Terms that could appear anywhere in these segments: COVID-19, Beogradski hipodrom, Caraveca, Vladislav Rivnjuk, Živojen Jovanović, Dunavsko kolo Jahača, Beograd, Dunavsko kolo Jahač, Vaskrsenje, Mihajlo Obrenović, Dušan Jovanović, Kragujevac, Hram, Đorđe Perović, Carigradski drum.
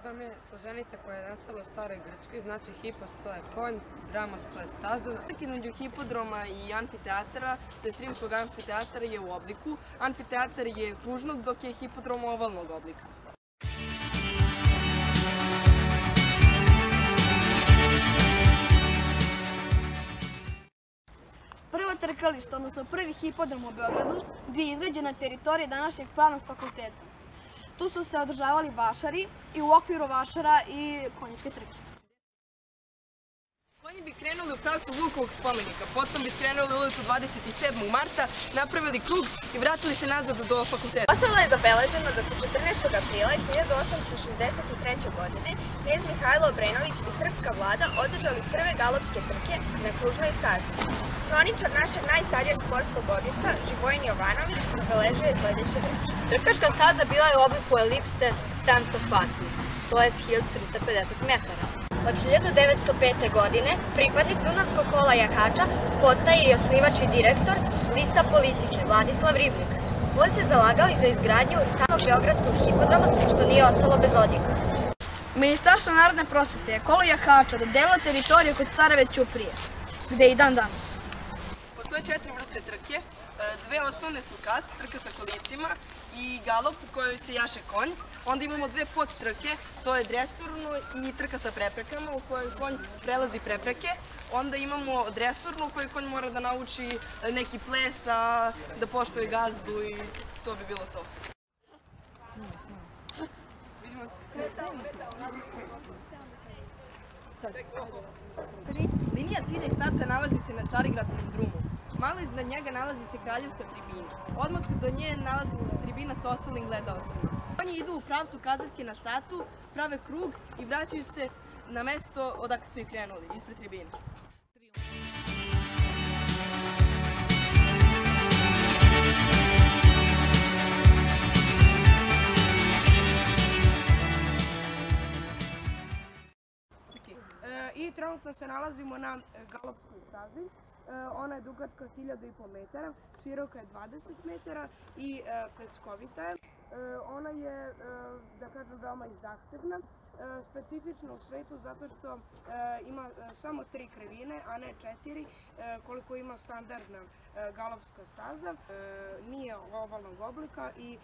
hipodrom je složenica koja je nastala u staroj Grčkoj, znači hipos to je konj, dramos to je staza. Između hipodroma i amfiteatra, tj. Rimskog amfiteatra je u obliku. Amfiteatar je kružnog, dok je hipodrom ovalnog oblika. Prvo trkalište, odnosno prvi hipodrom u Beogradu, bio je izgrađen na teritoriji današnjeg Pravnog fakulteta. Tu su se održavali vašari i u okviru vašara i konjičke trke. Konji bi krenuli u pravcu Vukovog spomenika, potom bi skrenuli ulicu 27. marta, napravili krug i vratili se nazad do fakulteta. Ostalo je zabeleženo da su 14. aprila 1863. godine knez Mihajlo Obrenović i srpska vlada održali prve galopske trke na kružnoj stazi. Kroničar našeg najstarijeg sportskog objekta, Živojen Jovanović, zabeležio je sledeće reči. Trkačka staza bila je u obliku elipse 700 kvadri, to je 1350 metara. Od 1905. godine pripadnik Dunavskog kola Jahača postaje i osnivač i direktor lista politike Vladislav Rivnjuk. On se zalagao i za izgradnju stalnog beogradskog hipodroma, što nije ostalo bez odjeka. Ministarstvo narodne prosvete je kolo Jahača dodelilo teritoriju kod Caraveću prije, gde i dan danas. Postoje 4 vrste trke, dve osnovne su kas, trka sa kolicima i galop u kojoj se jaše konj. Onda imamo dve podtrke, to je dresurnu i trka sa preprekama u kojoj konj prelazi prepreke. Onda imamo dresurnu u kojoj konj mora da nauči neki ples, da poštuje gazdu i to bi bilo to. Vidimo se. Linija cilja i starta nalazi se na Carigradskom drumu. Malo iznad njega nalazi se kraljevska tribina. Odmah do nje nalazi se tribina sa ostalim gledalcima. Konji idu u pravcu kazaljke na satu, prave krug i vraćaju se na mesto odakle su i krenuli, ispred tribine. I trenutno se nalazimo na galopskoj stazi. Ona je dugačka 1500 metara, široka je 20 metara i peskovita je. Ona je, da kažem, veoma i zahtevna, specifična u svetu zato što ima samo 3 krivine, a ne 4, koliko ima standardna galopska staza. Nije ovalnog oblika i,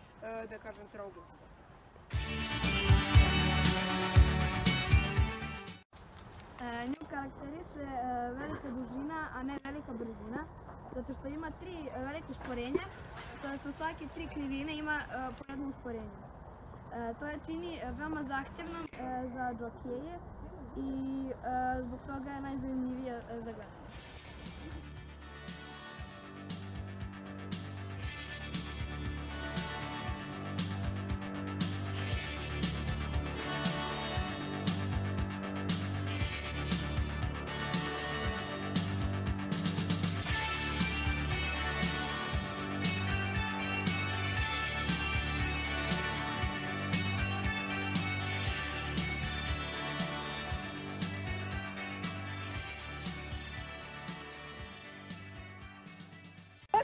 da kažem, trouglasta. Nju karakteriše velika dužina, a ne velika brzina, zato što ima 3 velike usporenja, to jest na svake 3 krivine ima po jedno usporenje. To je čini veoma zahtjevnom za džokeje i zbog toga je najzanimljivije za gledanje.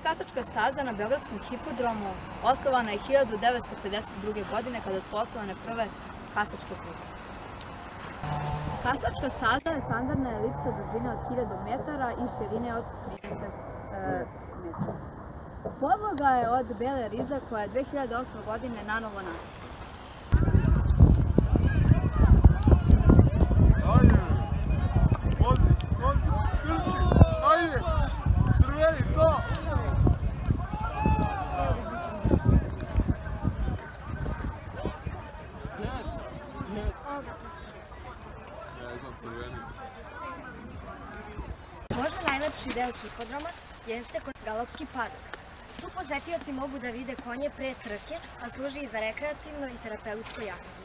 Kasačka staza na Beogradskom hipodromu osnovana je 1952. godine kada su osnovane prve kasačke trke. Kasačka staza je standardna elipsa dužine od 1000 metara i širine od 30 metara. Podloga je od bele rize koja je 2008. godine nanovo nastala. Možda najlepši deo hipodroma jeste galopski padok. Tu posetioci mogu da vide konje pre trke, a služi i za rekreativno i terapeutsko jahanje.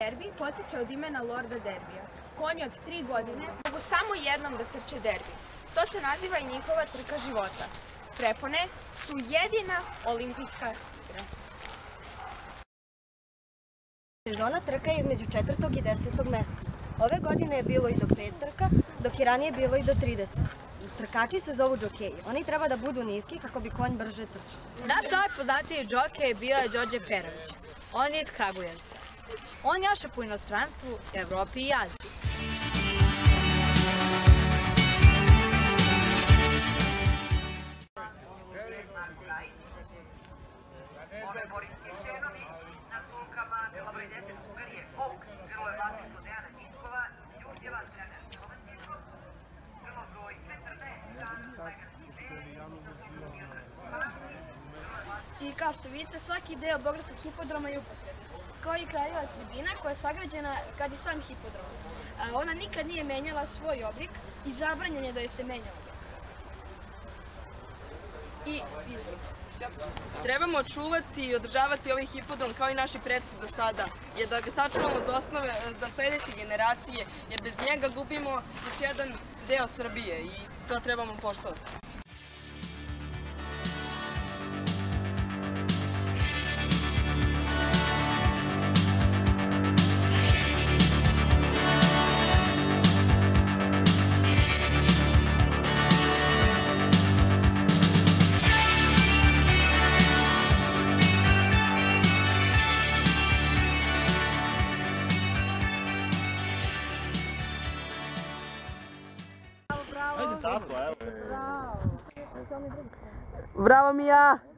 Derbi potiče od imena Lorda Derbija. Konji od 3 godine mogu samo jednom da trče derbi. To se naziva i njihova trka života. prepone su jedina olimpijska igra. Sezona trka je između 4. i 10. meseca. Ove godine je bilo i do 5 trka, dok je ranije bilo i do 30. Trkači se zovu džokeji. Oni treba da budu niski kako bi konj brže trčao. Naš najpoznatiji džokej je bio Đorđe Perović. On je iz Kragujevca. On jaše po inostranstvu, Evropi i Aziji. I kao što vidite, svaki deo Beogradskog hipodroma je upotrebljen, kao i krajeva tribina koja je sagrađena kad je sam hipodrom. Ona nikad nije menjala svoj oblik i zabranjen je da je se menja oblik. I vidite. Trebamo čuvati i održavati ovaj hipodrom kao i naši preci do sada, jer da ga sačuvamo od osnove za sledeće generacije, jer bez njega gubimo još jedan deo Srbije i to trebamo poštovati. Bravo, Mija!